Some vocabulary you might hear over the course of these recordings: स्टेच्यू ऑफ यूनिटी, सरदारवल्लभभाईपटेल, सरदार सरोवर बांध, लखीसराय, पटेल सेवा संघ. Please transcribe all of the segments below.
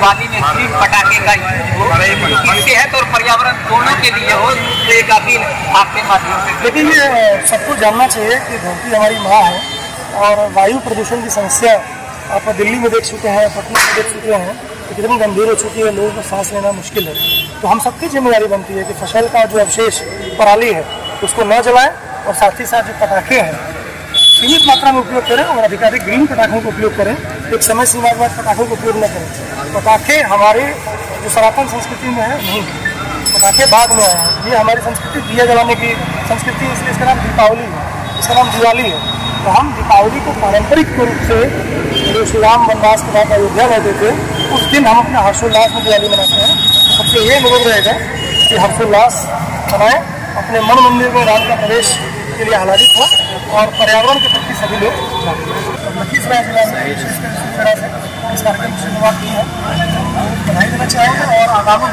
दिवाली में सिर्फ पटाखे का यूज हो, सेहत और पर्यावरण दोनों के लिए हो, तो एक अपील आपके माध्यम से। लेकिन ये सबको जानना चाहिए कि धरती हमारी माँ है और वायु प्रदूषण की समस्या आप दिल्ली में देख चुके हैं, पटना में देख चुके हैं तो कितनी गंभीर हो चुकी है, लोगों को सांस लेना मुश्किल है। तो हम सबकी जिम्मेदारी बनती है कि फसल का जो अवशेष पराली है उसको न जलाएं और साथ ही साथ जो पटाखे हैं सीमित मात्रा में उपयोग करें और अधिकाधिक ग्रीन पटाखों का उपयोग करें, एक समय सीमा के बाद पटाखों का उपयोग न करें। पटाखे हमारे जो सनातन संस्कृति में है नहीं, पटाखे बाद में आए हैं, ये हमारी संस्कृति दिया जलाने की संस्कृति है, इसलिए इसका नाम दीपावली है, इसका नाम दिवाली है। तो हम दीपावली को पारंपरिक रूप से जो श्री राम वनवास के बाद अयोध्या रहते थे उस दिन हम अपने हर्षोल्लास में दिवाली मनाते हैं। सबसे ये अनुरोध रहेगा कि हर्षोल्लास मनाएं, अपने मन मंदिर में राम का प्रवेश के लिए आह्लादित हो और पर्यावरण के प्रति सभी लोग लखीसराय जिला में विशेष तरह से इस कार्यक्रम की शुरुआत की है, बधाई देना चाहेंगे। और आगामी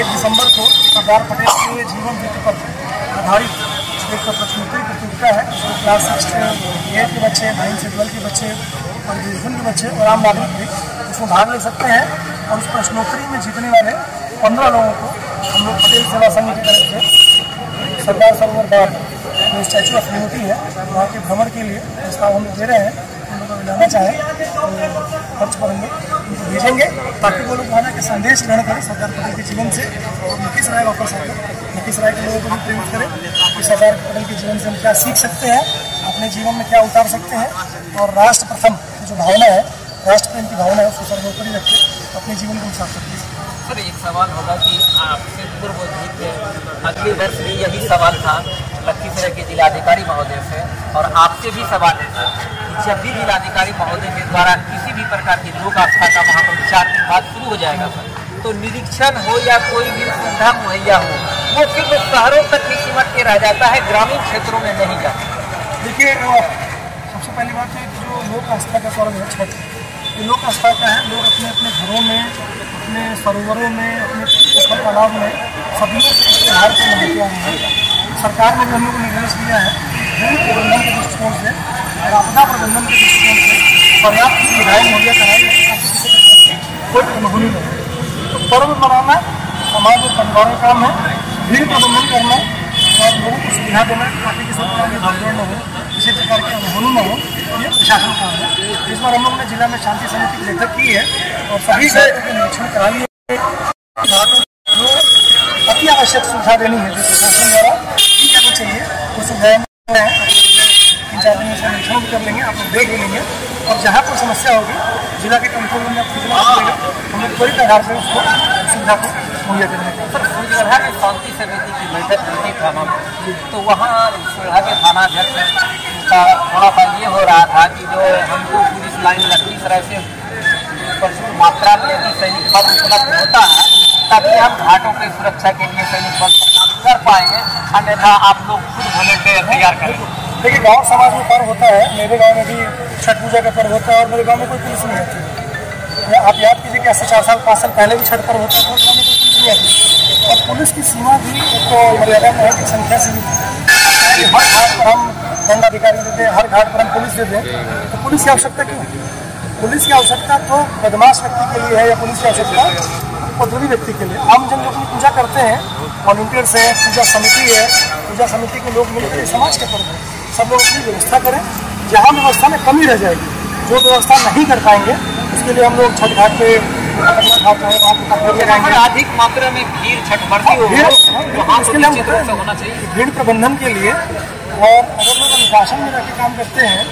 1 दिसंबर को सरदार पटेल के जीवन वृत्ति पर आधारित एक प्रश्नोत्तरी प्रतियोगिता है, क्लास 6 से 8 के बच्चे, 9 से 12 के बच्चे और ग्रेजुएशन के बच्चे और आम नागरिक भी उसमें भाग ले सकते हैं। और उस प्रश्नोत्तरी में जीतने वाले 15 लोगों को हम लोग पटेल सेवा संघ की तरफ से सरदार सरोवर बांध जो स्टेच्यू ऑफ यूनिटी है वहाँ के भ्रमण के लिए प्रस्ताव हम दे रहे हैं। उन लोगों को जाना चाहें तो खर्च करेंगे, उनको भेजेंगे ताकि वो लोग वहाँ के संदेश ग्रहण करें सरदार पटेल के जीवन से और लखीसराय वापस आए, लखीसराय के लोगों को भी प्रेरित करें कि सरदार पटेल के जीवन से हम क्या सीख सकते हैं, अपने जीवन में क्या उतार सकते हैं। और राष्ट्र प्रथम जो भावना है, राष्ट्र प्रेम की भावना है, उसको सर्वोपरि रख के अपने जीवन को उतार सकते हैं। सर एक सवाल होगा कि आपसे पूर्व जीत है, अगले वर्ष भी यही सवाल था लखीसराय के जिलाधिकारी महोदय से और आपसे भी सवाल है कि जब भी जिलाधिकारी महोदय के द्वारा किसी भी प्रकार की लोक आस्था का वहाँ पर विचार की बात शुरू हो जाएगा तो निरीक्षण हो या कोई भी सुविधा मुहैया हो वो सिर्फ तो शहरों तक ही सीमित के रह जाता है, ग्रामीण क्षेत्रों में नहीं जाता। देखिए सबसे पहली बात है कि जो लोक आस्था का पर्व है छठ, ये लोक आस्था का है, लोग अपने अपने घरों में, अपने सरोवरों में, अपने तालाब में सदियों से इस त्योहार को मनाते आए हैं। सरकार ने भी हम लोग को निर्देश दिया है जल प्रबंधन के दृष्टिकोण से और आपदा प्रबंधन के दृष्टिकोण से पर्याप्त सुविधाएँ मुहैया कराई कोई अनुभूति नहीं। तो पर्व मनाना समाज और परिवार का काम है, भीड़ प्रबंधन करना और लोगों को सुविधा देना ताकि किसी प्रकार की भगदड़ न हो, किसी प्रकार की अनुभूति न हो, ये प्रशासन का काम है। इस बार हम लोग ने जिला में शांति समिति की बैठक की है और सभी से निरीक्षण करा लिए, अति आवश्यक सुविधा देनी है जो प्रशासन द्वारा चाहिए उस गए हैं, 3-4 दिन उसका निरीक्षण भी कर लेंगे, आप लोग देख लेंगे और जहाँ पर समस्या होगी जिला के कंट्रोल में हम लोग त्वरित आधार पर उसको सुविधा को मुहैया करेंगे। सर सुलहा के शांति समिति की बैठक होती थाना में तो वहाँ सुलहा के थानाध्यक्ष का थोड़ा सा ये हो रहा था कि जो हमको पुलिस लाइन लखीसराय से प्रचुर मात्रा में सैनिक बल उपलब्ध होता है ताकि हम घाटों की सुरक्षा के लिए सैनिक बल कर पाएंगे, अन्यथा आप लोग खुद वॉलंटियर तैयार करें। देखिए गांव समाज में पर्व होता है, मेरे गांव में भी छठ पूजा का पर्व होता है और मेरे गांव में कोई पुलिस नहीं आती। आप याद कीजिए कि ऐसे 4 साल 5 साल पहले भी छठ पर्व होता था, उस गाँव में कोई पुलिस नहीं आती और पुलिस की सीमा भी एक मर्यादा में है कि संख्या सीमित है। हर घाट पर हम दंडाधिकारी देते हैं, हर घाट पर हम पुलिस देते हैं, तो पुलिस की आवश्यकता क्यों? पुलिस की आवश्यकता तो बदमाश व्यक्ति के लिए है या पुलिस की आवश्यकता पदवी व्यक्ति के लिए। आम जन लोग पूजा करते हैं, वॉलंटियर्स हैं, पूजा समिति है, पूजा समिति के लोग मिलकर समाज के पर्व सब लोग अपनी व्यवस्था करें। जहाँ व्यवस्था में कमी रह जाएगी, जो व्यवस्था नहीं कर पाएंगे उसके लिए हम लोग छठ घाट पे अधिक मात्रा में भीड़ छठ बढ़ती होगी भीड़ प्रबंधन के लिए। और अगर लोग अनुशासन में रह के काम करते हैं,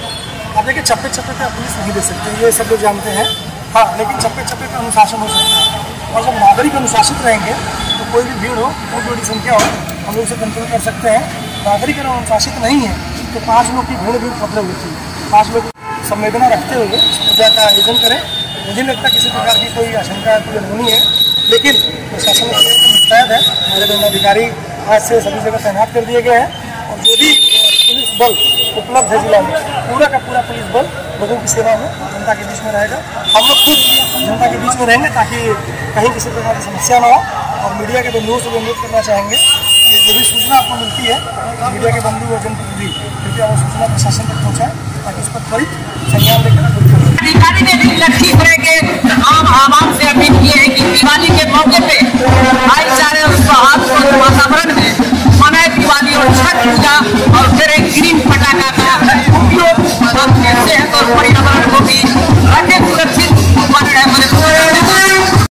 आप देखिए चप्पे चप्पे पर पुलिस नहीं दे सकते, ये सब लोग जानते हैं, हाँ लेकिन चप्पे चप्पे पर अनुशासन हो सकता है और जब नागरिक अनुशासित रहेंगे तो कोई भी भीड़ हो, बहुत बड़ी संख्या हो, हम लोग उसे कंट्रोल कर सकते हैं। नागरिक अगर अनुशासित नहीं है तो 5 लोग की भीड़ मतलब होती है, 5 लोग संवेदना रखते हुए पूजा का आयोजन करें। मुझे लगता है किसी प्रकार की कोई आशंका कोई अनहोनी है, लेकिन प्रशासन मुस्तैद है, हमारे दंडाधिकारी आज से सभी जगह तैनात कर दिए गए हैं और जो भी पुलिस बल उपलब्ध है जिला में पूरा का पूरा पुलिस बल लोगों की सेवा में जनता के बीच में रहेगा। हम लोग खुद जनता के बीच में रहेंगे ताकि कहीं किसी प्रकार की समस्या ना हो। और मीडिया के बंधुओं से भी अनुरोध करना चाहेंगे कि जो भी सूचना आपको मिलती है मीडिया के बंधु और जनप्रतिनिधि कृपया वो सूचना प्रशासन तक पहुँचाएँ ताकि उस पर त्वरित संज्ञान लेकर अधिकारी ने भी लखीसराय के आम आवाम से अपील की